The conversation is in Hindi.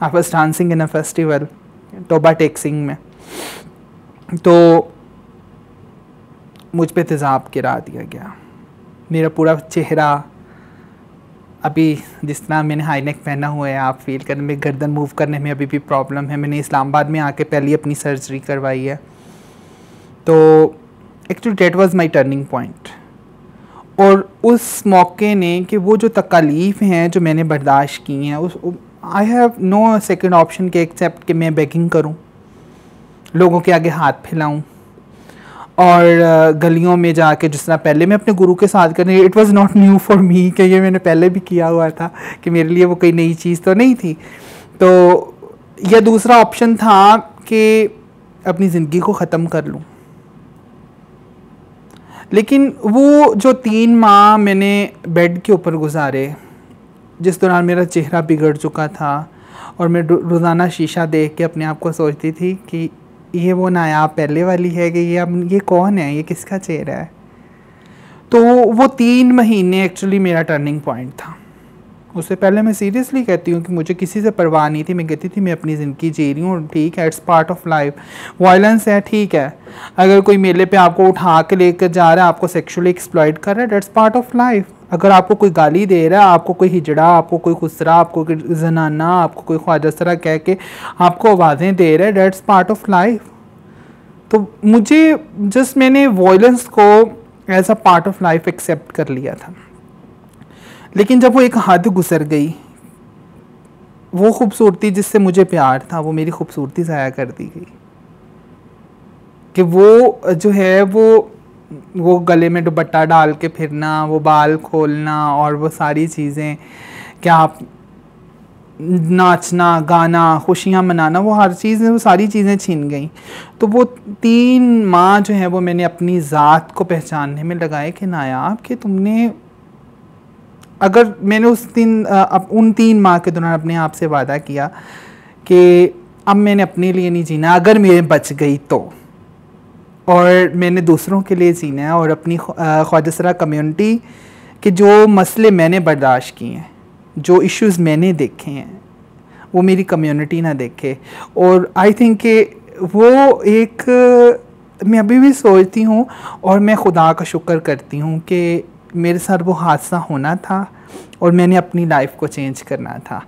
I was dancing in a festival, Toba Tek Singh में, तो मुझ पे तेज़ाब गिरा दिया गया। मेरा पूरा चेहरा, अभी जिस तरह मैंने हाई नेक पहना हुआ है आप फील करने में, गर्दन मूव करने में अभी भी प्रॉब्लम है। मैंने इस्लामाबाद में आके पहली अपनी सर्जरी करवाई है। तो actually that was my turning point. और उस मौके ने कि वो जो तकलीफ़ हैं जो मैंने बर्दाश्त की हैं, उस I have no second option के एक्सेप्ट कि मैं बेगिंग करूं, लोगों के आगे हाथ फैलाऊं और गलियों में जाके, जिस तरह पहले मैं अपने गुरु के साथ करने, it was not new for me कि ये मैंने पहले भी किया हुआ था, कि मेरे लिए वो कोई नई चीज़ तो नहीं थी। तो यह दूसरा ऑप्शन था कि अपनी ज़िंदगी को ख़त्म कर लूँ। लेकिन वो जो 3 माह मैंने बेड के ऊपर गुजारे, जिस दौरान मेरा चेहरा बिगड़ चुका था और मैं रोज़ाना शीशा देख के अपने आप को सोचती थी कि ये वो नायाब पहले वाली है कि ये अब ये कौन है, ये किसका चेहरा है। तो वो 3 महीने एक्चुअली मेरा टर्निंग पॉइंट था। उससे पहले मैं सीरियसली कहती हूँ कि मुझे किसी से परवाह नहीं थी। मैं कहती थी मैं अपनी ज़िंदगी जी रही हूँ, ठीक है, it's part of life, violence है, ठीक है, अगर कोई मेले पे आपको उठा के लेकर जा रहा है, आपको सेक्सुअली एक्सप्लॉइट कर रहा है, दैट्स पार्ट ऑफ लाइफ। अगर आपको कोई गाली दे रहा है, आपको कोई हिजड़ा, आपको कोई खुसरा, आपको कोई जनाना, आपको कोई ख्वाजसरा कह के आपको आवाज़ें दे रहा है, दैट्स पार्ट ऑफ लाइफ। तो मुझे जस्ट मैंने वायलेंस को as a part of life accept कर लिया था। लेकिन जब वो एक हद गुजर गई, वो खूबसूरती जिससे मुझे प्यार था, वो मेरी खूबसूरती ज़ाया कर दी गई, कि वो जो है वो गले में दुपट्टा डाल के फिरना, वो बाल खोलना और वो सारी चीज़ें, क्या आप नाचना, गाना, खुशियाँ मनाना, वो हर चीज़, वो सारी चीज़ें छीन गई। तो वो 3 माह जो है वो मैंने अपनी ज़ात को पहचानने में लगाए कि नायाब, कि तुमने, अगर मैंने उन 3 माह के दौरान अपने आप से वादा किया कि अब मैंने अपने लिए नहीं जीना, अगर मैं बच गई तो, और मैंने दूसरों के लिए जीना है, और अपनी ख्वाजसरा कम्युनिटी के जो मसले मैंने बर्दाश्त किए हैं, जो इश्यूज़ मैंने देखे हैं, वो मेरी कम्युनिटी ना देखे। और आई थिंक कि वो एक, मैं अभी भी सोचती हूँ और मैं खुदा का शुक्र करती हूँ कि मेरे साथ वो हादसा होना था और मैंने अपनी लाइफ को चेंज करना था।